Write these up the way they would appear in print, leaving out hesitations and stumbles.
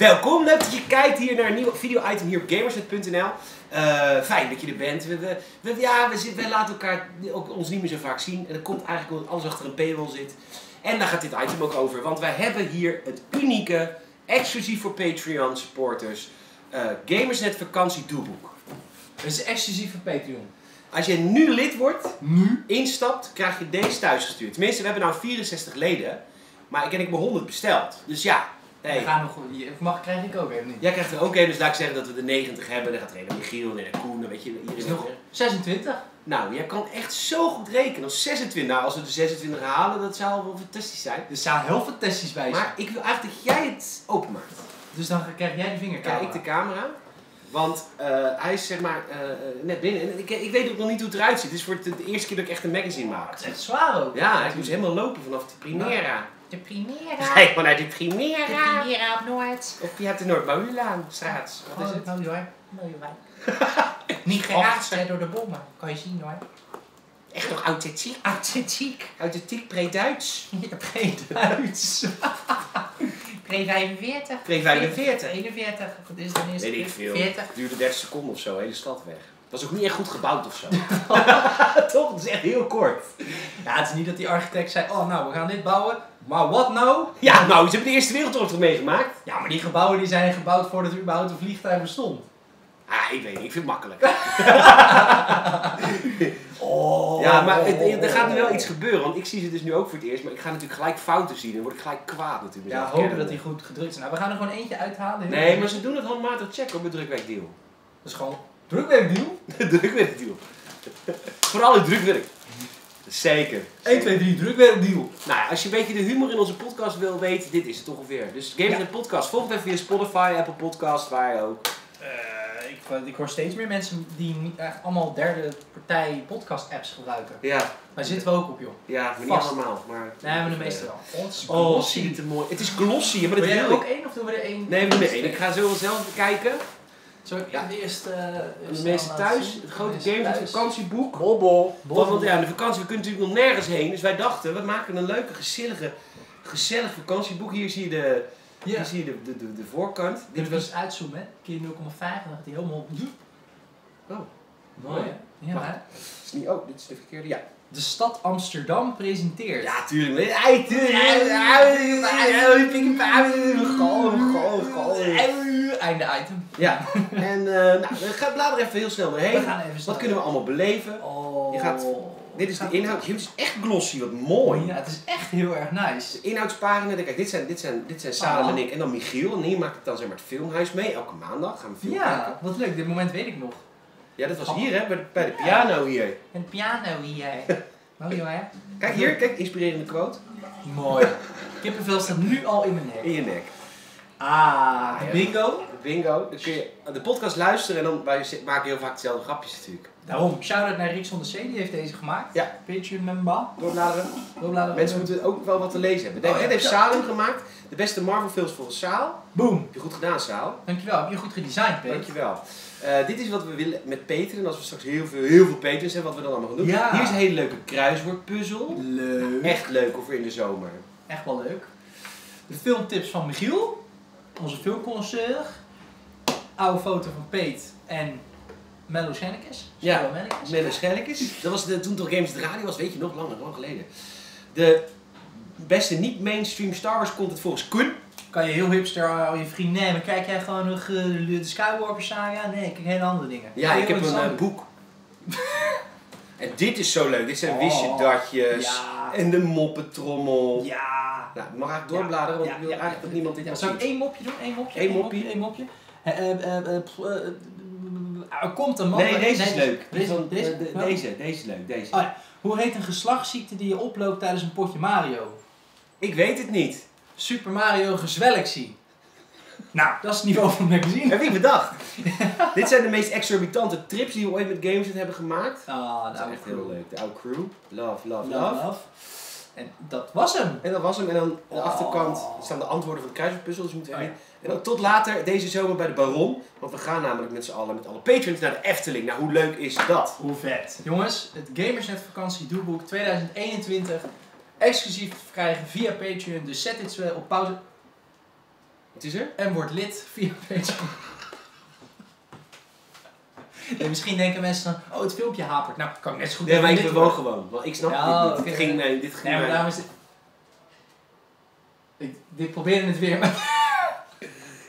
Welkom, leuk dat je kijkt hier naar een nieuw video-item hier op gamersnet.nl. Fijn dat je er bent. We laten elkaar ook ons niet meer zo vaak zien. En dat komt eigenlijk omdat alles achter een paywall zit. En daar gaat dit item ook over. Want wij hebben hier het unieke, exclusief voor Patreon supporters, Gamersnet vakantie doelboek. Dat is exclusief voor Patreon. Als je nu lid wordt, instapt, krijg je deze thuisgestuurd. Tenminste, we hebben nou 64 leden. Maar ik heb 100 besteld. Dus ja. Nee. We gaan nog, krijg ik ook even niet. Jij krijgt er ook een, dus laat ik zeggen dat we de 90 hebben. Dan gaat er een naar Michiel en Koen, weet je. Is nog 26? Nou, jij kan echt zo goed rekenen. Als 26, nou, als we de 26 halen, dat zou wel fantastisch zijn. Dat zou heel fantastisch bij zijn. Maar ik wil eigenlijk dat jij het openmaakt. Dus dan krijg jij de vingercamera. Kijk, ik de camera. Want hij is zeg maar net binnen. En ik weet ook nog niet hoe het eruit ziet. Het is voor de eerste keer dat ik echt een magazine maak. Het is echt zwaar ook. Ja, ik moest helemaal lopen vanaf de Primera. De Primera. Nee, vanuit de Primera. De Primera op Noord. Of je hebt de Noord-Bouwlaan-straat. Wat is het? Mooi hoor. Mooi hoor. Niet geraakt door de bommen. Kan je zien hoor. Echt nog authentiek. Authentiek. Authentiek pre-Duits. Ja, pre-Duits. Pre-45. Pre-45. 41. Dat is dan eerst. Weet ik veel. 40. Duurde 30 seconden of zo, hele stad weg. Was ook niet echt goed gebouwd of zo. Toch? Dat is echt heel kort. Ja, het is niet dat die architect zei, oh nou, we gaan dit bouwen, maar wat nou? Ja, nou, ze hebben de Eerste Wereldoorlog meegemaakt. Ja, maar die gebouwen die zijn gebouwd voordat er überhaupt een vliegtuig bestond. Ah, ik weet niet, ik vind het makkelijk. Oh, ja, maar er gaat nu wel iets gebeuren, want ik zie ze dus nu ook voor het eerst, maar ik ga natuurlijk gelijk fouten zien en dan word ik gelijk kwaad natuurlijk. Ja, hopen dat die goed gedrukt zijn. Nou, we gaan er gewoon eentje uithalen. Nee, maar ze doen het handmatig checken op het drukwerkdeal. Dat is gewoon... Drukwerkdeal? Drukwerkdeal. Vooral het drukwerk. Zeker. 1, 2, 3, drukwerkdeal. Nou ja, als je een beetje de humor in onze podcast wil weten, dit is het ongeveer. Dus Gamersnet Podcast, volg het even via Spotify, Apple Podcasts, waar je ook. Ik hoor steeds meer mensen die allemaal derde partij podcast apps gebruiken. Ja. Maar zitten we ook op, joh. Ja, maar niet allemaal. Maar... Nee, maar de meeste wel. Oh, ziet het er mooi. Het is glossy. Maar wil jij er ook één of doen we er één? Nee, we doen er één. Ik ga zo wel zelf kijken. Zo, ja. De meeste thuis, het grote Gamersnet vakantieboek. Bobbel. Want ja, de vakantie, we kunnen natuurlijk nog nergens heen. Dus wij dachten, we maken een leuke, gezellig vakantieboek. Hier zie je de voorkant. Dit was uitzoomen, hè? Keer 0,5, dan gaat hij helemaal op. Oh, mooi hè? Ja, hè? Oh, dit is de verkeerde, ja. De stad Amsterdam presenteert. Ja, tuurlijk. Einde item. Ja. En nou, bladeren even heel snel doorheen. Wat kunnen we allemaal beleven? Oh. Dit is de inhoud. Dit is echt glossy, wat mooi. Ja, het is echt heel erg nice. De inhoudspagina, kijk, dit zijn Salem en ik en dan Michiel. En hier maakt het dan zeg maar het filmhuis mee. Elke maandag gaan we film kijken. Wat leuk, dit moment weet ik nog. Ja, dat was hier hè, bij de piano hier. Een piano hier. Mooi hoor. Kijk hier, kijk, inspirerende quote. Mooi. Kippenvel staat nu al in mijn nek. In je nek. Ah, de bingo. De bingo. Dan kun je de podcast luisteren en dan maak je heel vaak dezelfde grapjes natuurlijk. Daarom. Shout-out naar Rixon de C, die heeft deze gemaakt. Ja. Patreon member. Doorbladeren. Mensen moeten ook wel wat te lezen hebben. Dit heeft Salem gemaakt. De beste Marvel films volgens Saal. Boom. Heb je goed gedaan, Saal. Dankjewel. Heb je goed gedesigned, Peter. Dankjewel. Dit is wat we willen met Peter. En als we straks heel veel Peters hebben, wat we dan allemaal gaan doen. Ja. Hier is een hele leuke kruiswoordpuzzel. Leuk. Echt leuk hoor, voor in de zomer. Echt wel leuk. De filmtips van Michiel. Onze filmconnoisseur. Oude foto van Peet en... Mellows Hennekes. Ja, Mellows Hennekes. Dat was toen toch Gamersnet Radio was, weet je nog, lang geleden. De beste niet-mainstream Star Wars content volgens Koen. Kan je heel hipster al je vrienden, nee, maar kijk jij gewoon nog de Skywalker saga? Nee, ik kijk hele andere dingen. Ja, ik heb een boek. En dit is zo leuk, dit zijn wist-je-datjes. Ja. En de moppetrommel. Ja. Nou, mag ik doorbladeren, want ik wil eigenlijk dat niemand dit nog ziet. Zou ik één mopje doen? Eén mopje. Er komt een man... Nee, deze is leuk. Deze is leuk, deze. Oh, ja. Hoe heet een geslachtsziekte die je oploopt tijdens een potje Mario? Ik weet het niet. Super Mario Gezwelxy. Nou, dat is het niveau van het magazine. Heb ik bedacht. Dit zijn de meest exorbitante trips die we ooit met Gamersnet hebben gemaakt. Ah, dat is echt heel leuk. De oude crew. Love. En dat was hem. En dan aan de achterkant staan de antwoorden van de kruiswoordpuzzel. Dus moeten we heen. En dan tot later deze zomer bij de Baron. Want we gaan namelijk met z'n allen, met alle patrons, naar de Efteling. Nou, hoe leuk is dat? Hoe vet. Jongens, het Gamersnet vakantie doelboek 2021. Exclusief te krijgen via Patreon. Dus zet dit op pauze. Het is er. En word lid via Patreon. Nee, misschien denken mensen van, oh, het filmpje hapert. Nou, kan ik net zo goed. Nee, maar ik bewoog gewoon. Want ik snap dit niet. Dit ging maar daarom is het... Ik probeerde het weer, maar...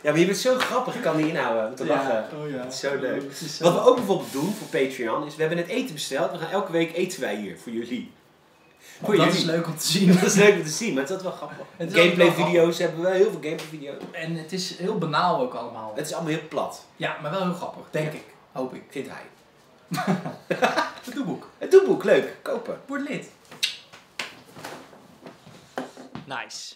Ja, maar je bent zo grappig. Ik kan niet inhouden om te lachen. Oh ja. Het is zo leuk. Is zo... Wat we ook bijvoorbeeld doen voor Patreon is, we hebben het eten besteld. We gaan elke week eten wij hier voor jullie. Oh, dat is leuk om te zien. Dat is leuk om te zien, maar het is wel grappig. Gameplay video's hebben we, heel veel gameplay video's. En het is heel banaal ook allemaal. Het is allemaal heel plat. Ja, maar wel heel grappig, denk ik. Hoop ik. Vindt hij. Het doeboek. Het doeboek, leuk. Kopen. Word lid. Nice.